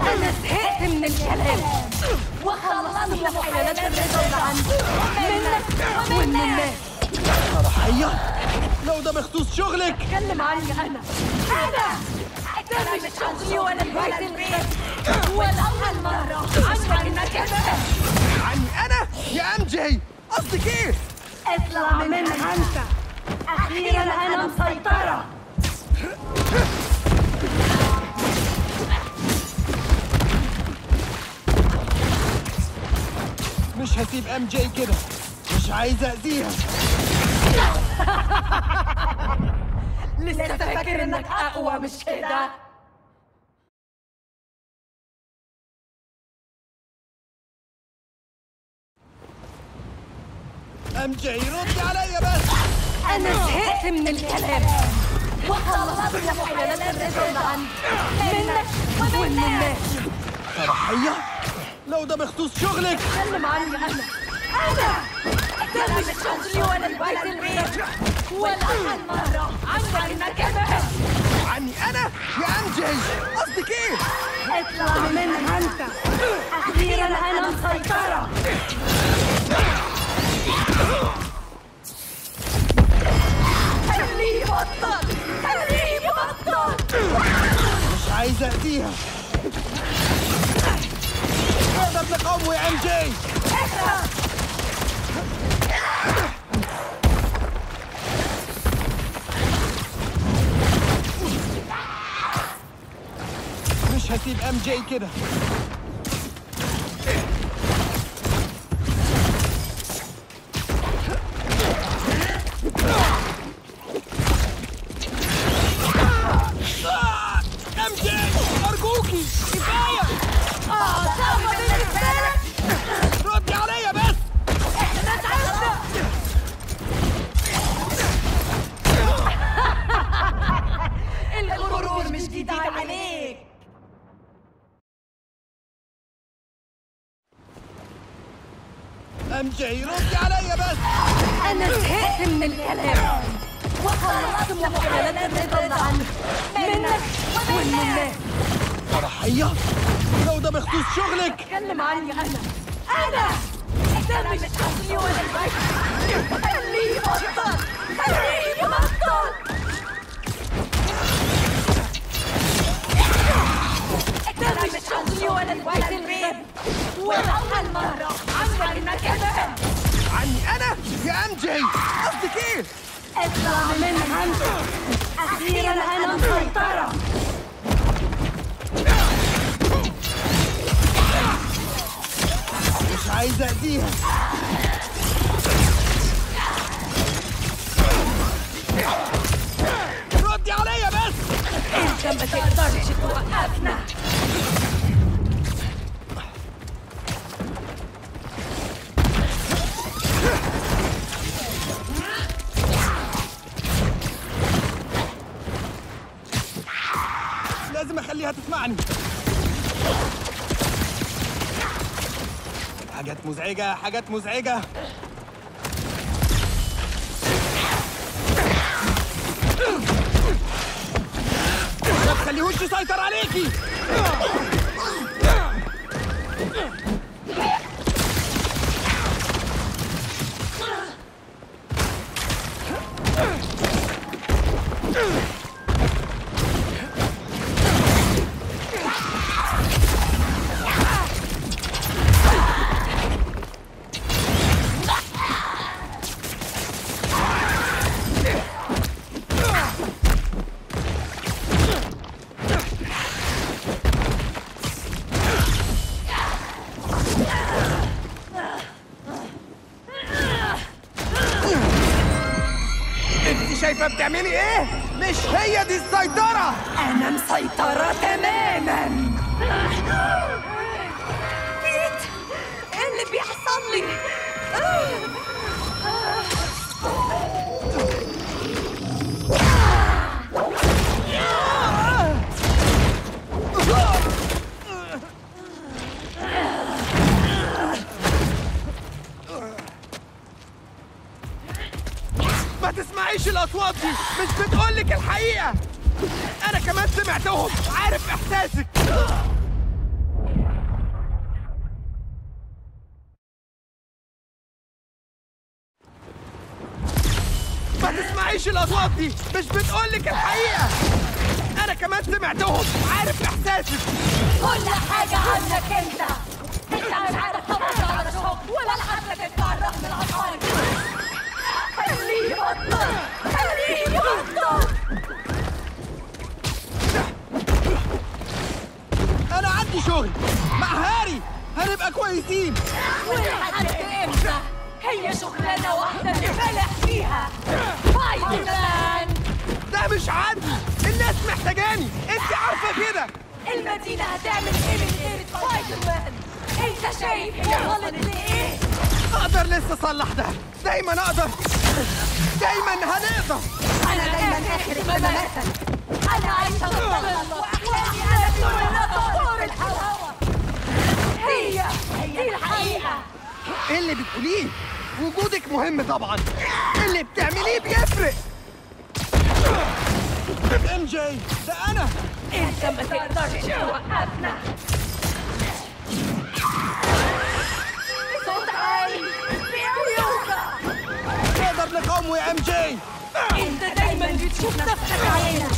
أنا زهقت من الكلام وخلصت من حيلات الرضا اللي عندي منك ومن الناس. رحية لو ده بخصوص شغلك اتكلم عني أنا ده مش شغلي ولا البيت ولا أول مرة عنك عني أنا يا أمجي. قصدك إيه؟ اطلع منها أنت. أخيرا أنا مسيطرة. مش هسيب ام جي كده، مش عايزه اذيها. لسه فاكر انك اقوى مش كده؟ ام جي ردي عليا بس. انا زهقت من الكلام وخلصت من حيلات الرجل اللي عندي منك ومن الناس. فرحيه لو ده بخصوص شغلك اتكلم عني أنا ده مش شغلي ولا البيت ولا أول مرة عنك أنت. عني أنا يا أمجي. قصدك إيه؟ اطلع منها أنت. أخيرا أنا مسيطرة. خليه يبطل خليه يبطل. مش عايزة أذيها. هذا تقوم يا ام جي. مش هسيب ام جي كده. ام جي ارجوكي كفايه. صعبه بالنسبه لك. ردي عليا بس. احنا تعبنا. الغرور مش جديد عليك. ام جي ردي عليا بس. انا زهقت من الكلام وخلصت من محاولات الرضا عنك منك ومن الناس. فرحية لو ده بخصوص شغلك اتكلم عني أنا ده مش شغلي ولا البيت. خليه يبطل خليه يبطل. ده مش شغلي ولا البيت ولا أول مرة عنك كده. عني أنا يا أمجي. قصدك إيه؟ اطلع منها أنت. أخيرا أنا مسيطرة. مش عايزة أذيها. ردي عليا بس. أنت ما تقدرش توقفنا. لازم أخليها تسمعني. حاجات مزعجة حاجات مزعجة. ما تخليهوش يسيطر عليكي. بتعملي ايه؟ مش هي دي السيطرة. انا مسيطرة تماما. بيت ايه اللي بيحصل لي؟ ما تسمعيش الأصوات دي، مش بتقولك الحقيقة. أنا كمان سمعتهم، عارف إحساسك. ما تسمعيش الأصوات دي، مش بتقولك الحقيقة. أنا كمان سمعتهم، عارف إحساسك. كل حاجة عنك أنت مش عارف تبص على الشوق ولا حتى تتعرف بالأسعار. خليه يبطل، خليه يبطل. أنا عندي شغل مع هاري، هنبقى كويسين. ولحد إمتى؟ هي شغلانة واحدة نتفلح فيها. باي مان. ده مش عندي، الناس محتاجاني، أنت عارفة كده. المدينة هتعمل إيه من إيه سبايدر مان؟ أنت شايف هي غلطت لإيه؟ أقدر لسه أصلح ده، دايماً أقدر، دايماً هنقدر. أنا دايماً آخر اهتماماتك، أنا عايشة بطلت وأحلامي أنا في طور الهواء. هي الحقيقة. إيه اللي بتقوليه؟ وجودك مهم طبعاً، اللي بتعمليه بيفرق. ام جي، ده أنا. أنت ما تقدرش توقفنا. صوت عالي بيوجع. نقدر نقاومه يا ام جي. أنت دايما بتشوف نفسك علينا.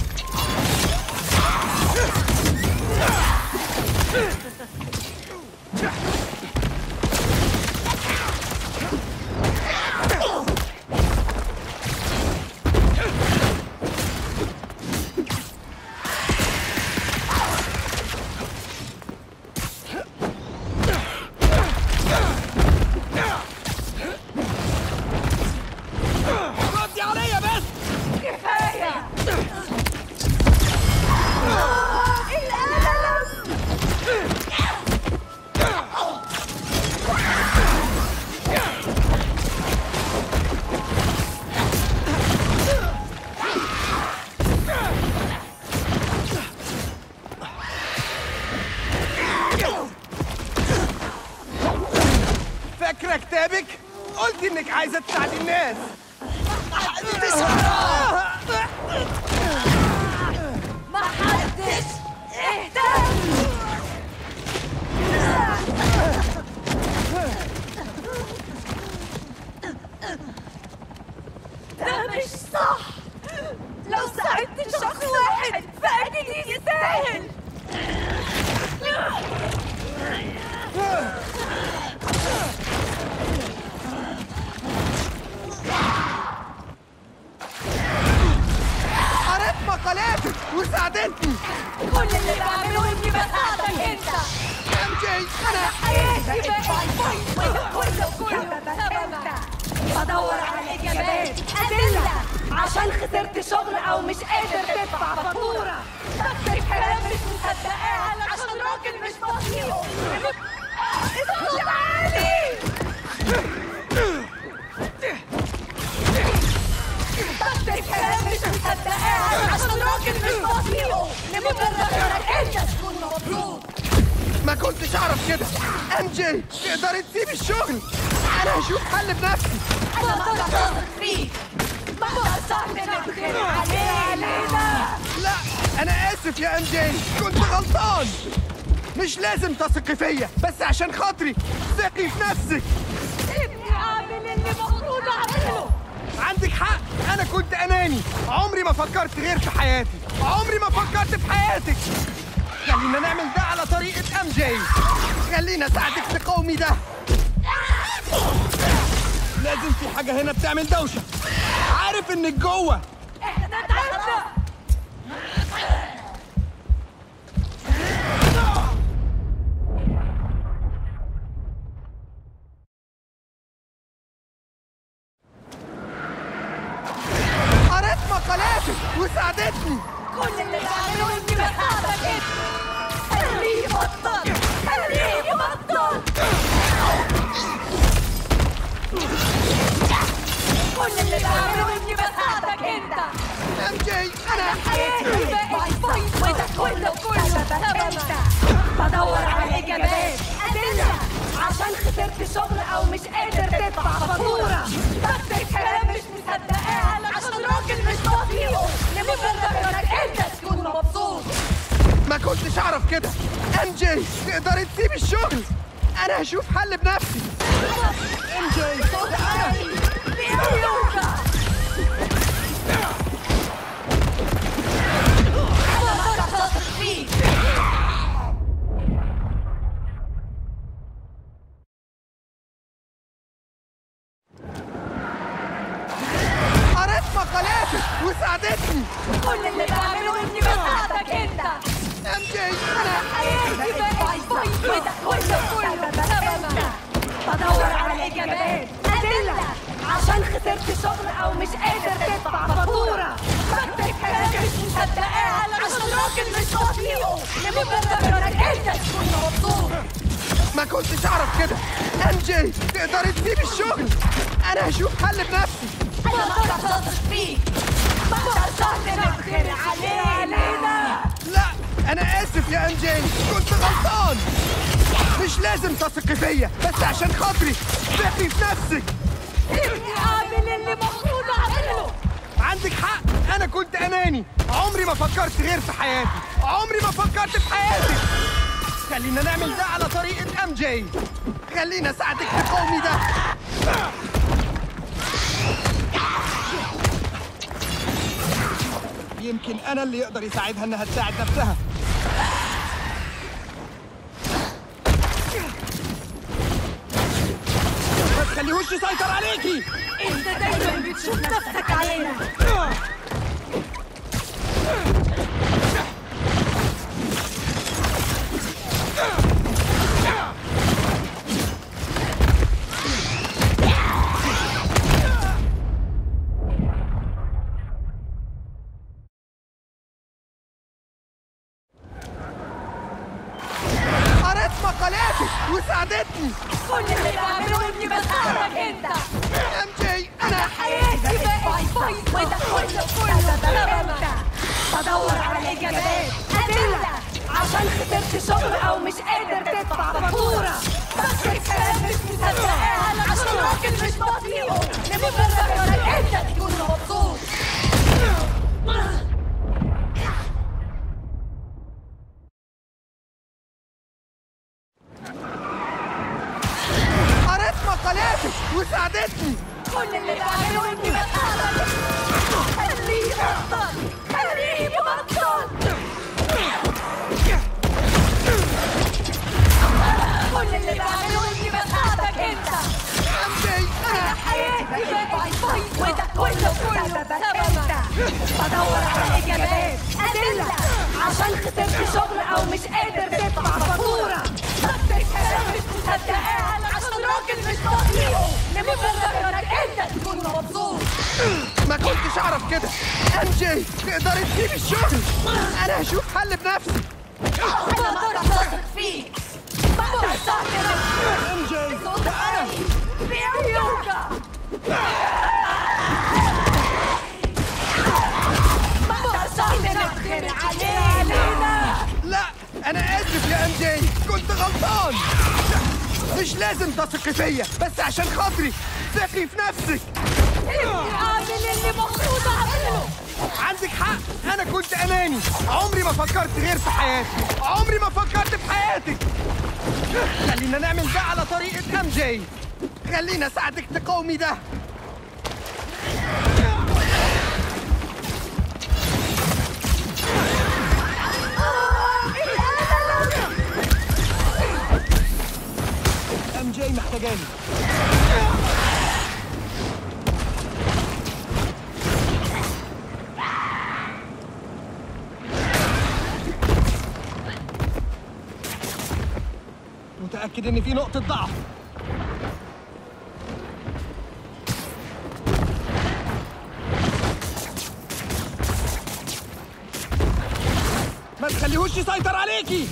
عايزة تساعد الناس. ما حدش اهتم. ده مش صح. لو ساعدت شخص واحد فأكيد يستاهل. قلقتك وساعدتني. كل اللي بعمله اني بساعدك انت. ام جي، انا حياتي بقت كله انت. بدور على اجابات، ادله، عشان خسرت شغل او مش قادر تدفع فاتوره. بس الكلام مش مصدقاه علشان راجل مش بطيئه. الصوت عالي. بس الكلام مش مصدقاه عشان راجل مش بطيئه. لمجرد ما انت تكون مبسوط. ما كنتش اعرف كده. ام جي، تقدري تسيبي الشغل؟ انا هشوف حل بنفسي. انا بقدر اثق فيك. ما تقدرش تتخيل علينا. لا، انا اسف يا ام جي، كنت غلطان. مش لازم تثقي فيا، بس عشان خاطري ثقي في نفسك. سيبني اعمل اللي المفروض اعمله. عندك حق، أنا كنت أناني، عمري ما فكرت غير في حياتي، عمري ما فكرت في حياتك. خلينا نعمل ده على طريقة أم جي، خلينا أساعدك تقاومي ده. لازم في حاجة هنا بتعمل دوشة، عارف إنك جوه. إحنا تعبنا. وساعدتني. كل اللي بعمله اني بساعدك انت. خليه يبطل، خليه يبطل. كل اللي بعمله اني بساعدك انت. ام جي، انا حياتي بقت فايضتك كله سببك انت. بدور على اجابات، ادله، عشان خسرت شغل او مش قادر تدفع فاتوره. بس الكلام مش مصدقاه. كنتش اعرف كده. ام جي تقدري تسيبي الشغل، انا هشوف حل بنفسي. ام جي قرأت مقالاتك وساعدتني. كل اللي بعمله اني بساعدك انت. ام جي انا حياتي بقت فايضة وانت كله سببك. بدور على اجابات ادله عشان خسرت شغل او مش قادر تدفع فاتوره. بكتب حاجات مش مصدقاها عشان راجل مش واطيقه. لمجرد انك انت تكون مبسوط. ما كنتش اعرف كده. ام جي تقدري تسيبي الشغل، انا هشوف حل بنفسي. أنا مش هتصدق فيك، مش هتصدق تخير علينا. لا أنا آسف يا أم جي، كنت غلطان. مش لازم تثقي فيا، بس عشان خاطري ثقي في نفسك. سيبني أعمل اللي المفروض أعمله. عندك حق، أنا كنت أناني، عمري ما فكرت غير في حياتي، عمري ما فكرت في حياتك. خلينا نعمل ده على طريقة أم جي. خلينا أساعدك في قومي ده. يمكن أنا اللي يقدر يساعدها إنها تساعد نفسها. ما تخليهوش يسيطر عليكي. أنت دايماً بتشوف نفسك علينا. وساعدتني. كل اللي بعمله اني بساعدك انت. ام جي انا حياتي بقت فايضة وانت كله سببك. بدور على اجابات ادله عشان خسرت شغل او مش قادر تدفع فاتوره. بكتب كلام مش مصدقاها عشان راجل مش بطيئه. لمجرد انك انت تكون مبسوط. وساعدتني. كل اللي بعمله اني بساعدك. خليه بطل، خليه بطل. كل اللي بعمله اني بساعدك انت. ام جي انا حياتي بقت فايضة وانت كله سببك انت. بدور على اجابات ادله عشان خسرت شغل او مش قادر تدفع فاتوره. بكتب كلام مش مصدقاها عشان راجل مش طبيعي. ما كنتش اعرف كده. ام جي تقدري تسيبي الشغل، انا هشوف حل بنفسي. انا مش هثق فيك، مش هثق فيك. ام جي ده انا في عيونك. ما ترضاش تغير علينا. لا انا اسف يا ام جي، كنت غلطان. مش لازم تثقي فيا، بس عشان خاطري ثقي في نفسك. اعمل اللي المفروض اعمله. عندك حق، انا كنت اناني، عمري ما فكرت غير في حياتي، عمري ما فكرت في حياتك. خلينا نعمل ده على طريقة ام جي. خلينا اساعدك تقاومي ده. ام جي محتاجاني. متأكد إن في نقطة ضعف. ما تخليهوش يسيطر عليكي.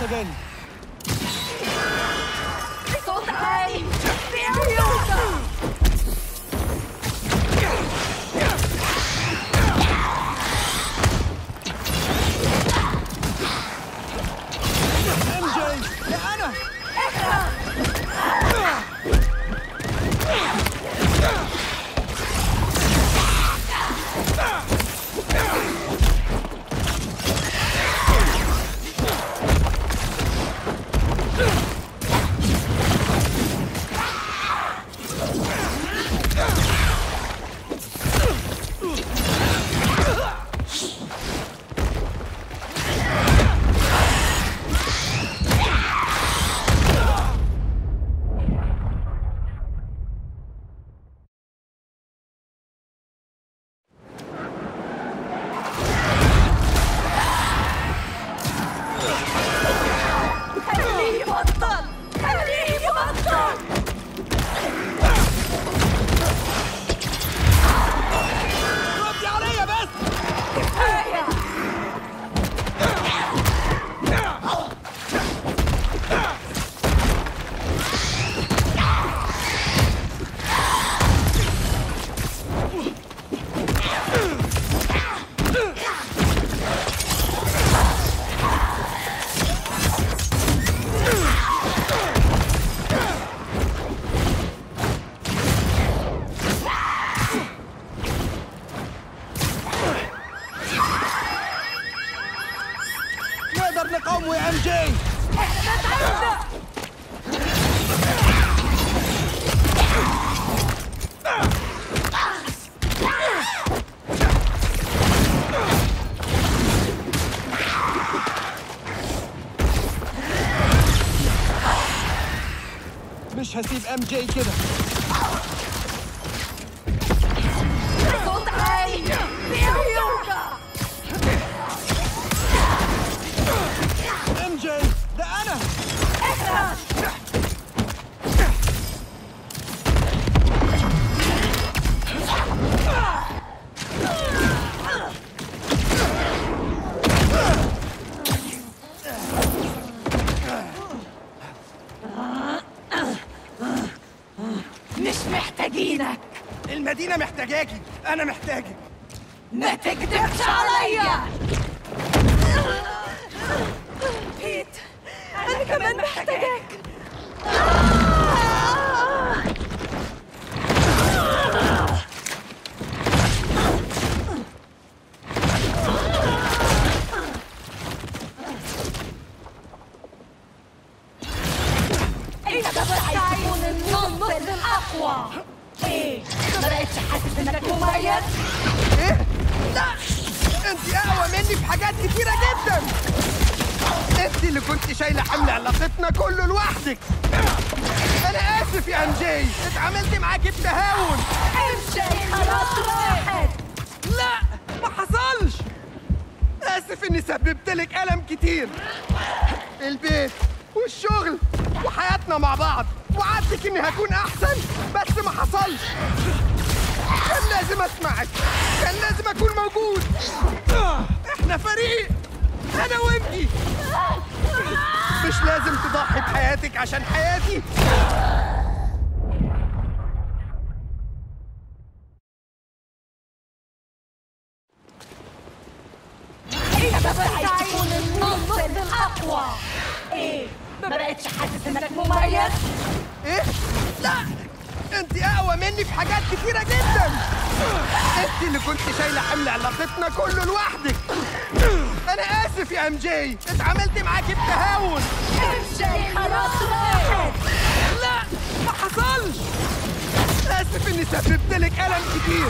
تبني. مش هسيب ام جي كده. المدينة محتاجاكي، أنا محتاجك. ما تكدبش عليا. بيت، أنا كمان محتاجاك. أنت ستكون النصر الأقوى. ايه؟ ما بقتش حاسس انك مميز؟ ايه؟ لا! انت اقوى مني في حاجات كتيرة جدا! انت اللي كنت شايلة حمل علاقتنا كله لوحدك! انا اسف يا ام جي! اتعاملت معاكي بتهاون! ام جي خلاص راحت! لا! ما حصلش! اسف اني سببت لك ألم كتير! البيت والشغل وحياتنا مع بعض! وعدتك اني هكون احسن بس ما حصلش. كان لازم اسمعك، كان لازم اكون موجود. احنا فريق، انا وانتي. مش لازم تضحي بحياتك عشان حياتي. انت هتكون النصر الاقوى. ايه؟ ما بقتش حاسس انك مميز؟ ايه؟ لا! انت اقوى مني في حاجات كتيرة جدا! انت اللي كنت شايلة حمل علاقتنا كله لوحدك! انا اسف يا ام جي! اتعاملت معاكي بتهاون! ام جي خلاص راحت! لا! ما حصلش! اسف اني سببت لك ألم كتير!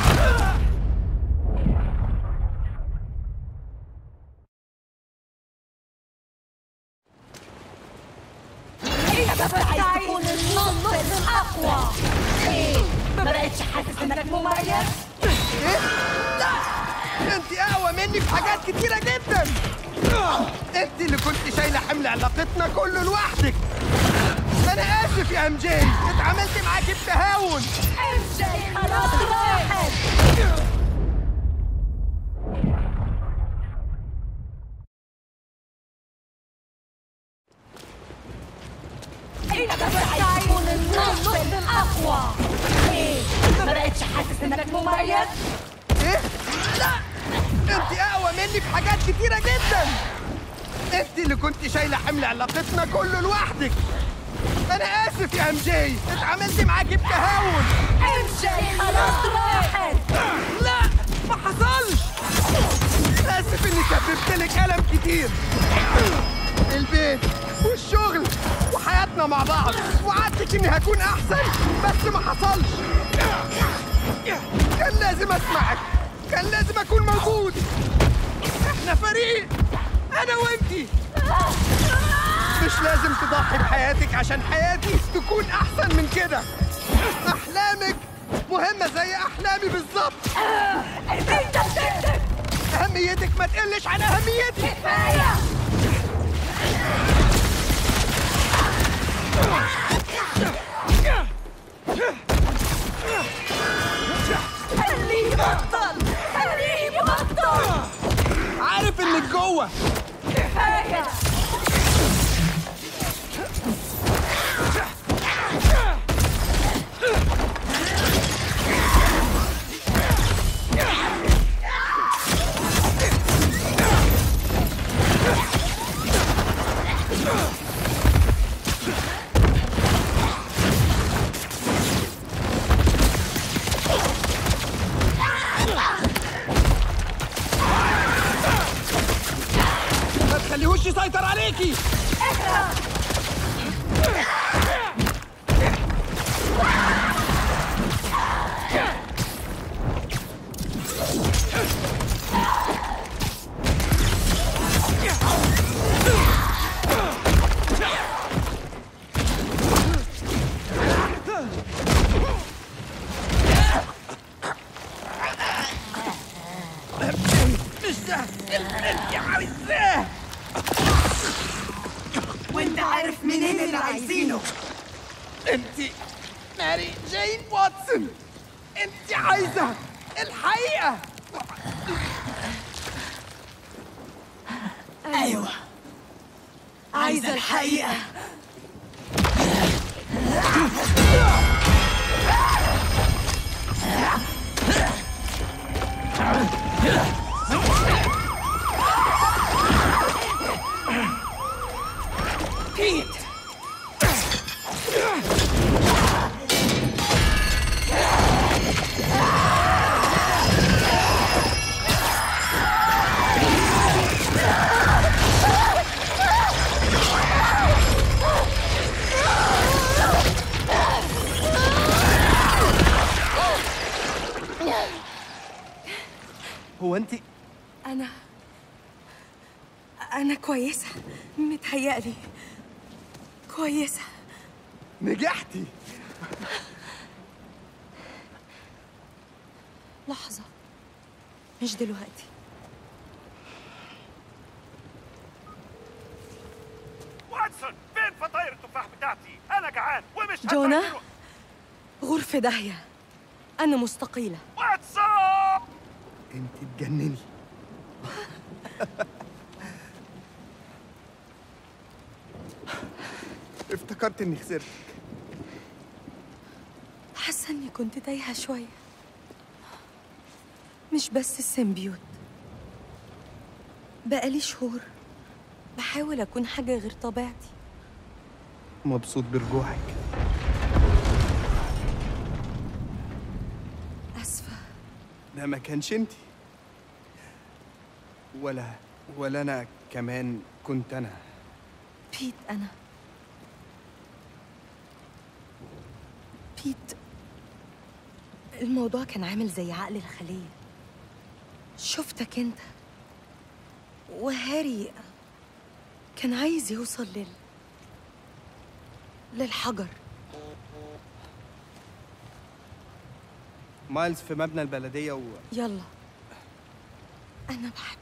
تكون النصر الأقوى. إيه؟ ما بقتش حاسس إنك مميز؟ إيه؟ لا! أنتِ أقوى مني في حاجات كتيرة جدا! أنتِ اللي كنت شايلة حمل علاقتنا كله لوحدك! أنا آسف يا أم جي! اتعاملت معاكي بتهاون! أم جي خلاص راحت! أقوى. إيه؟ ما بقتش حاسس إنك مميز؟ إيه؟ لا، أنت أقوى مني في حاجات كتيرة جدا. أنت اللي كنت شايلة حمل علاقتنا كله لوحدك. أنا آسف يا إم جي، اتعاملت معاكي بتهاون. إم جي خلاص راحت. لا، ما حصلش. آسف إني سببتلك ألم كتير. البيت والشغل وحياتنا مع بعض، وعدتك اني هكون احسن بس ما حصلش. كان لازم اسمعك، كان لازم اكون موجود. احنا فريق، انا وانتي. مش لازم تضحي بحياتك عشان حياتي تكون احسن من كده. احلامك مهمه زي احلامي بالظبط. اهميتك ما تقلش عن اهميتي. كفايه. خليه يبطل، خليه يبطل. عارف انك جوه. كفايه. يسيطر عليكي. مش ده اللي انت عايزاه. وانت عارف منين اللي عايزينه؟ انت ماري جين واتسون. انت عايزه الحقيقه. ايوه، عايزه الحقيقه. Pete! هو انت؟ أنا كويسة، متهيألي كويسة. نجحتي. لحظة، مش دلوقتي. واتسون، فين فطاير التفاح بتاعتي؟ أنا جعان ومش جونا، غرفة داهية. أنا مستقيلة. واتسون، أنت تجنني. افتكرت اني خسرتك. حاسه اني كنت تايهه شويه. مش بس السيمبيوت، بقالي شهور بحاول اكون حاجه غير طبيعتي. مبسوط برجوعك. اسفه. ده ما كانش انتي ولا انا كمان. كنت انا بيت. انا بيت. الموضوع كان عامل زي عقل الخلية. شفتك انت وهاري كان عايز يوصل للحجر. مايلز في مبنى البلدية يلا. أنا بحبك.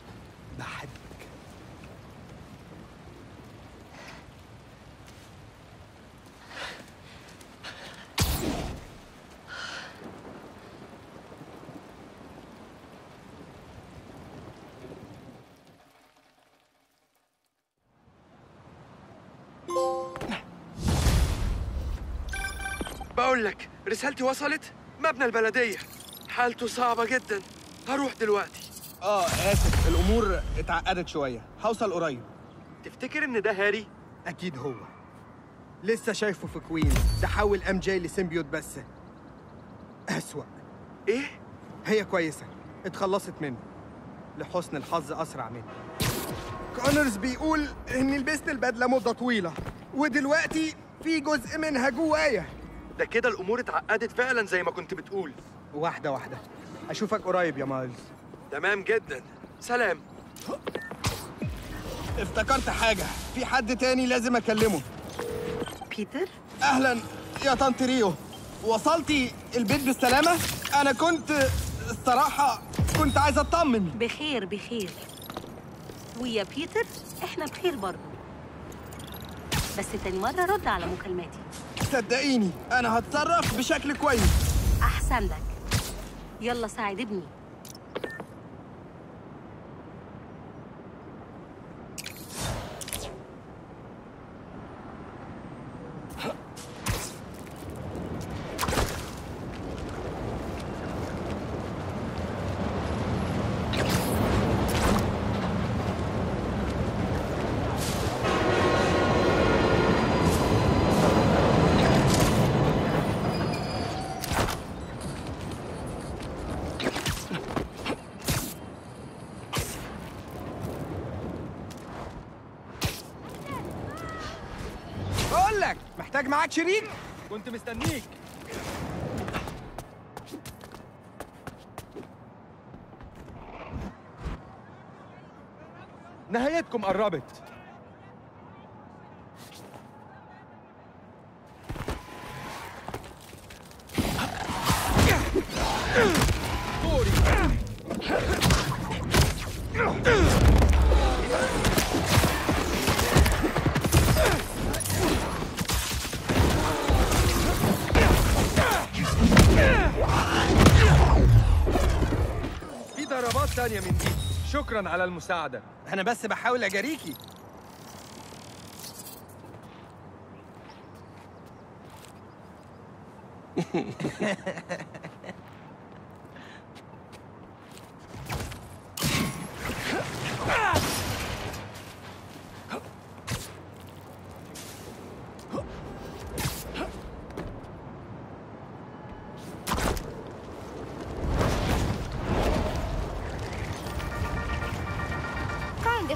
بقول لك رسالتي وصلت مبنى البلدية، حالته صعبة جدا. هروح دلوقتي. آسف، الأمور اتعقدت شوية، هوصل قريب. تفتكر إن ده هاري؟ أكيد هو. لسه شايفه في كوينز، ده حول MJ لسيمبيوت بس أسوأ. إيه؟ هي كويسة، اتخلصت منه. لحسن الحظ أسرع منه. كونرز بيقول إني لبست البدلة مدة طويلة، ودلوقتي في جزء منها جوايا. ده كده الأمور اتعقدت فعلا زي ما كنت بتقول. واحدة واحدة. أشوفك قريب يا مايلز. تمام جدا، سلام. افتكرت حاجة، في حد تاني لازم أكلمه. بيتر؟ أهلا يا طنط ريو، وصلتي البيت بالسلامة؟ أنا كنت الصراحة كنت عايزة أطمن. بخير بخير، ويا بيتر إحنا بخير برضه، بس تاني مرة رد على مكالماتي. صدقيني أنا هتصرف بشكل كويس. أحسن لك، يلا ساعد ابني. محتاج معاك شريك؟ كنت مستنيك. نهايتكم قربت. ثانية من دي، شكراً على المساعدة. أنا بس بحاول أجاريكي.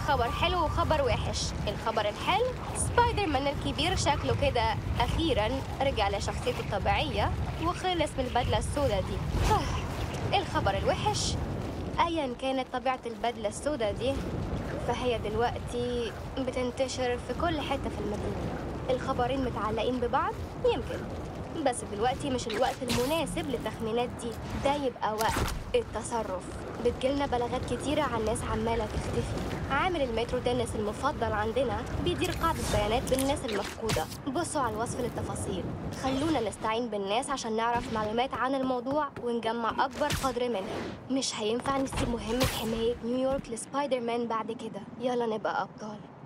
خبر حلو وخبر وحش. الخبر الحلو، سبايدر مان الكبير شكله كده أخيراً رجع لشخصيته الطبيعية وخلص من البدلة السوداء دي. الخبر الوحش، أياً كانت طبيعة البدلة السوداء دي فهي دلوقتي بتنتشر في كل حتة في المدينة. الخبرين متعلقين ببعض يمكن، بس دلوقتي مش الوقت المناسب للتخمينات دي، ده يبقى وقت التصرف. بتجيلنا بلاغات كتيرة عن ناس عمالة تختفي. عامل المترو ده الناس المفضل عندنا، بيدير قاعدة بيانات بالناس المفقودة. بصوا على الوصف للتفاصيل، خلونا نستعين بالناس عشان نعرف معلومات عن الموضوع ونجمع أكبر قدر منها. مش هينفع نسيب مهمة حماية نيويورك لسبايدر مان بعد كده. يلا نبقى أبطال.